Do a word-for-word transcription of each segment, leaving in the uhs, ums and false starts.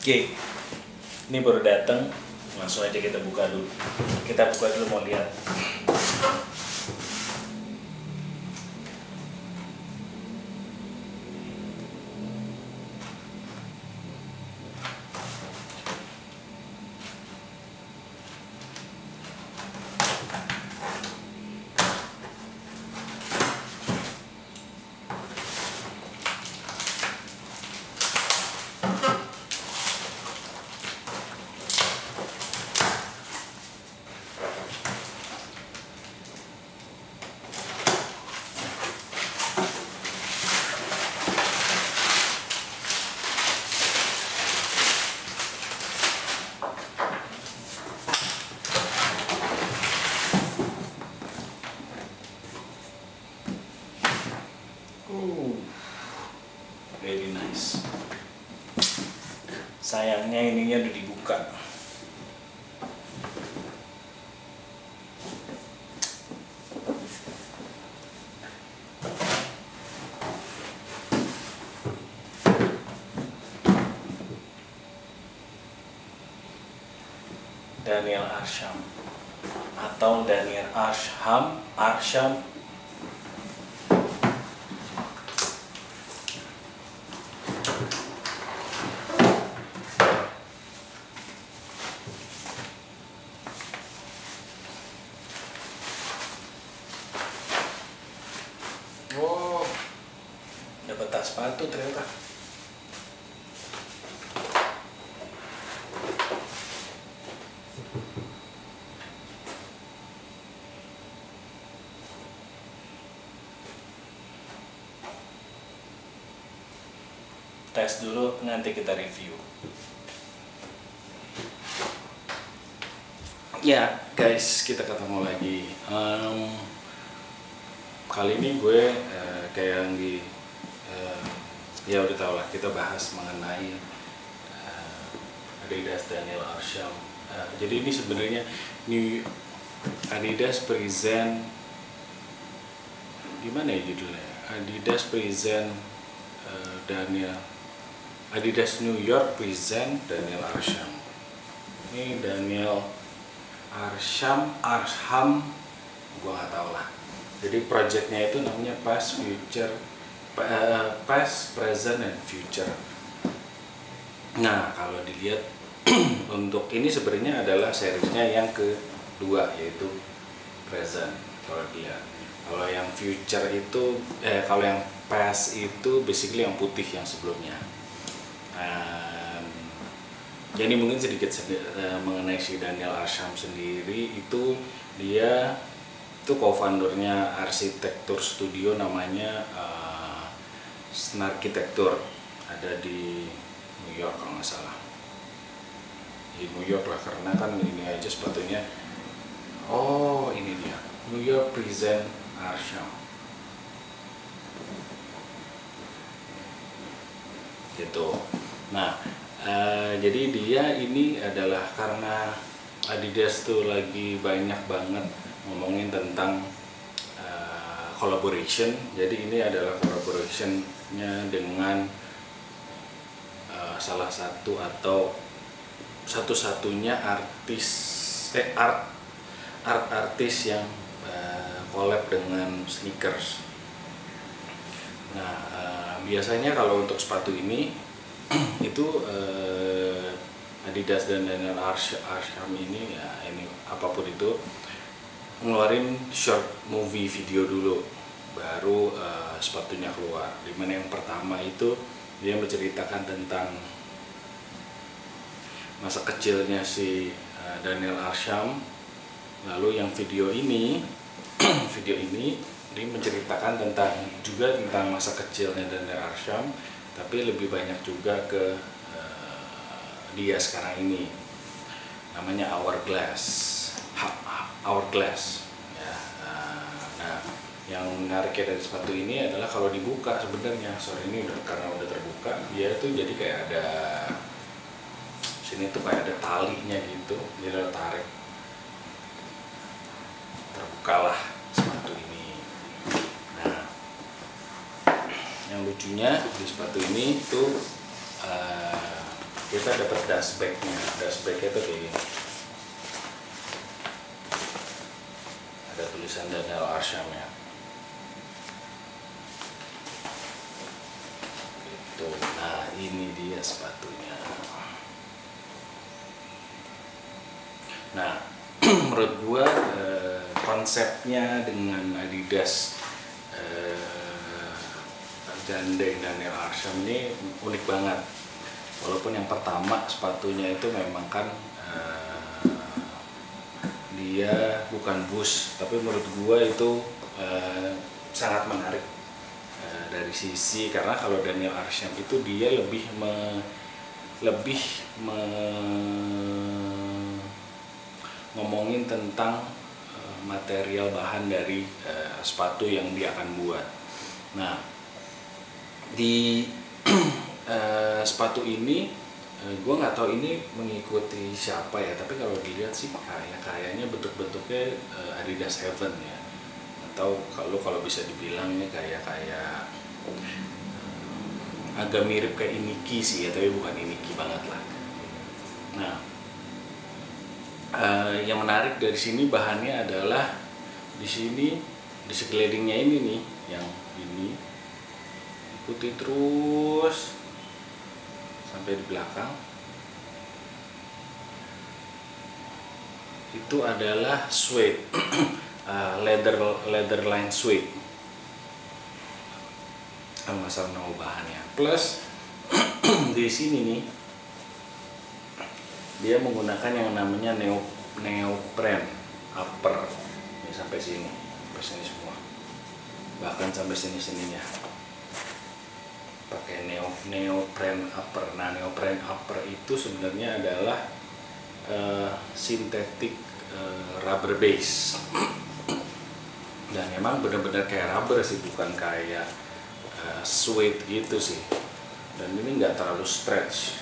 Oke, ini baru datang, langsung aja kita buka dulu. Kita buka dulu mau lihat. Very nice. Sayangnya ininya udah dibuka. Daniel Arsham atau Daniel Arsham, Arsham. Wow, dapat tas sepatu ternyata. Tes dulu, nanti kita review. Ya, guys, kita ketemu lagi. Um, Kali ini gue eh, kayak yang di eh, ya udah tau lah, kita bahas mengenai eh, Adidas Daniel Arsham. Eh, jadi ini sebenarnya New Adidas Present, gimana ya judulnya? Adidas Present eh, Daniel, Adidas New York Present Daniel Arsham. Ini Daniel Arsham, Arsham, gue nggak tau lah. Jadi projectnya itu namanya Past, Future, uh, Past, Present, and Future. Nah, kalau dilihat untuk ini sebenarnya adalah seriesnya yang kedua, yaitu Present. Kalau dilihat, kalau yang Future itu, eh, kalau yang Past itu basically yang putih yang sebelumnya. Um, jadi mungkin sedikit uh, mengenai si Daniel Arsham sendiri, itu dia itu co-foundernya arsitektur studio namanya uh, Snarkitecture, ada di New York kalau nggak salah, di New York lah, karena kan ini aja sepatunya. Oh, ini dia New York Present Arsham. Gitu. Nah, uh, jadi dia ini adalah karena Adidas tuh lagi banyak banget ngomongin tentang uh, collaboration. Jadi ini adalah collaboration-nya dengan uh, salah satu atau satu-satunya artis eh, art art artis yang uh, collab dengan sneakers. Nah, uh, biasanya kalau untuk sepatu ini itu uh, Adidas dan Daniel Arsham ini ya ini apapun itu ngeluarin short movie video dulu, baru uh, sepatunya keluar. Dimana yang pertama itu dia menceritakan tentang masa kecilnya si uh, Daniel Arsham. Lalu yang video ini, video ini dia menceritakan tentang juga tentang masa kecilnya Daniel Arsham, tapi lebih banyak juga ke uh, dia sekarang ini. Namanya Hourglass. Hourglass. Ya, nah, yang menariknya dari sepatu ini adalah kalau dibuka sebenarnya, sore ini udah karena udah terbuka, dia tuh jadi kayak ada sini tuh kayak ada talinya gitu, jadi ada tarik. Terbukalah sepatu ini. Nah, yang lucunya di sepatu ini tuh uh, kita dapat dust bag-nya. Dust bag-nya itu kayak gini. Ada tulisan Daniel Arsham ya. Itu, nah ini dia sepatunya. Nah, menurut gua eh, konsepnya dengan Adidas eh, dan Daniel Arsham ini unik banget. Walaupun yang pertama sepatunya itu memang kan eh, dia bukan boost, tapi menurut gua itu eh, sangat menarik eh, dari sisi karena kalau Daniel Arsham itu dia lebih me, lebih me, ngomongin tentang uh, material bahan dari uh, sepatu yang dia akan buat. Nah, di uh, sepatu ini, uh, gue nggak tahu ini mengikuti siapa ya, tapi kalau dilihat sih kaya kayaknya bentuk-bentuknya uh, Adidas Heaven ya, atau kalau kalau bisa dibilangnya kayak kayak uh, agak mirip kayak Iniki sih ya, tapi bukan Iniki banget lah. Nah. Uh, yang menarik dari sini bahannya adalah di sini di sekelilingnya ini nih, yang ini ikuti terus sampai di belakang itu adalah suede uh, leather leather line suede, nggak salah nama bahannya. Plus di sini nih dia menggunakan yang namanya neo neopren upper ini sampai sini, sampai sini semua, bahkan sampai sini sininya pakai neo neopren upper. Nah, neopren upper itu sebenarnya adalah uh, sintetik uh, rubber base dan emang bener-bener kayak rubber sih, bukan kayak uh, suede gitu sih, dan ini nggak terlalu stretch.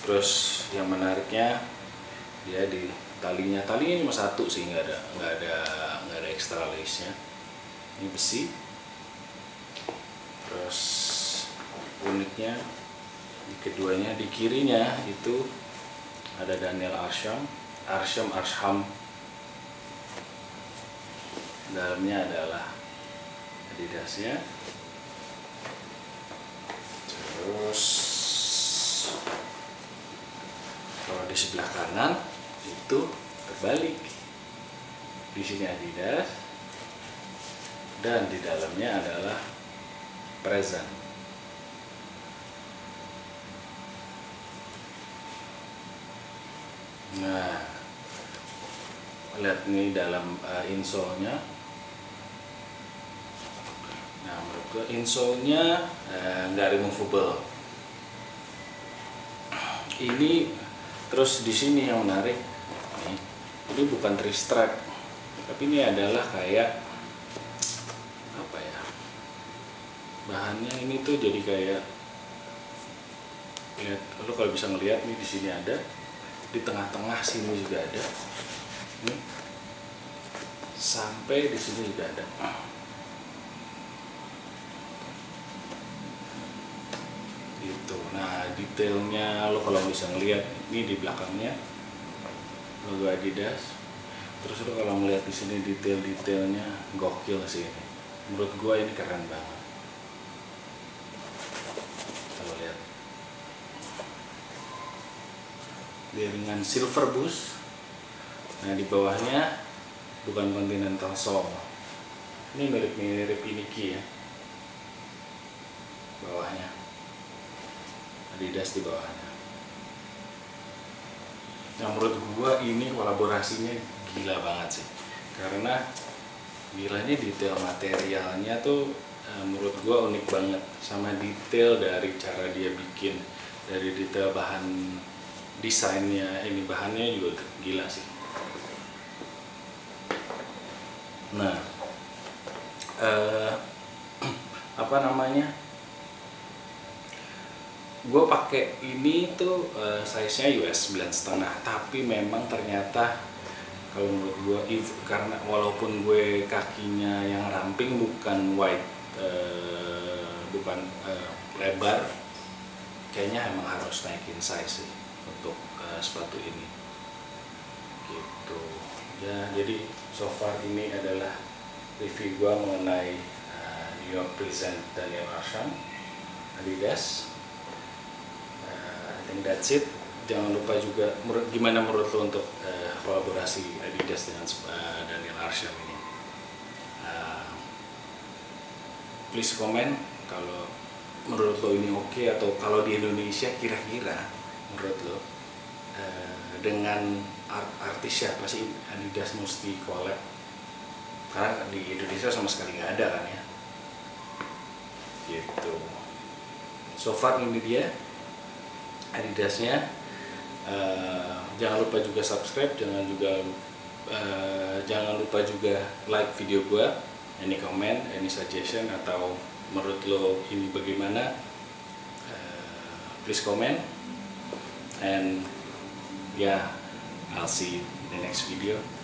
Terus yang menariknya dia di talinya, talinya cuma satu sih, nggak ada nggak ada nggak ada extra lace nya. Ini besi. Terus uniknya di keduanya, di kirinya itu ada Daniel Arsham, Arsham Arsham. Dalamnya adalah Adidasnya. Terus kalau di sebelah kanan itu terbalik, di sini Adidas dan di dalamnya adalah Present. Nah, lihat nih dalam uh, insole-nya. Nah, menurut gue insole-nya nggak uh, removable. Ini terus di sini yang menarik, ini, ini bukan three stripe, tapi ini adalah kayak apa ya? Bahannya ini tuh jadi kayak, lihat, lo kalau bisa ngelihat nih di sini ada, di tengah-tengah sini juga ada, ini, sampai di sini juga ada. Gitu. Nah, detailnya lo kalau bisa ngelihat ini di belakangnya logo Adidas. Terus lo kalau ngelihat di sini detail-detailnya gokil sih ini. Menurut gua ini keren banget. Kalau lihat dia dengan silver bush. Nah, di bawahnya bukan Continental sole. Ini mirip-mirip Iniki ya. Bawahnya Adidas di bawahnya. Nah, menurut gua ini kolaborasinya gila banget sih, karena gilanya detail materialnya tuh e, menurut gua unik banget, sama detail dari cara dia bikin, dari detail bahan desainnya, ini bahannya juga gila sih. Nah, e, apa namanya? Gue pakai ini tuh uh, size-nya U S sembilan setengah, tapi memang ternyata kalau menurut gue, karena walaupun gue kakinya yang ramping bukan wide, uh, bukan uh, lebar, kayaknya emang harus naikin size sih untuk uh, sepatu ini gitu ya. Jadi so far ini adalah review gua mengenai uh, New York Present Daniel Arsham Adidas. uh, I think that's it. Jangan lupa juga gimana menurut lo untuk uh, kolaborasi Adidas dengan uh, Daniel Arsham ini. uh, Please comment kalau menurut lo ini oke, okay, atau kalau di Indonesia kira-kira menurut lo uh, dengan art artis siapa sih Adidas mesti collab, karena di Indonesia sama sekali nggak ada kan ya gitu. So far ini dia Adidasnya. Uh, jangan lupa juga subscribe, jangan juga uh, jangan lupa juga like video gua. Any comment, any suggestion, atau menurut lo ini bagaimana, uh, please comment, and yeah, I'll see you in the next video.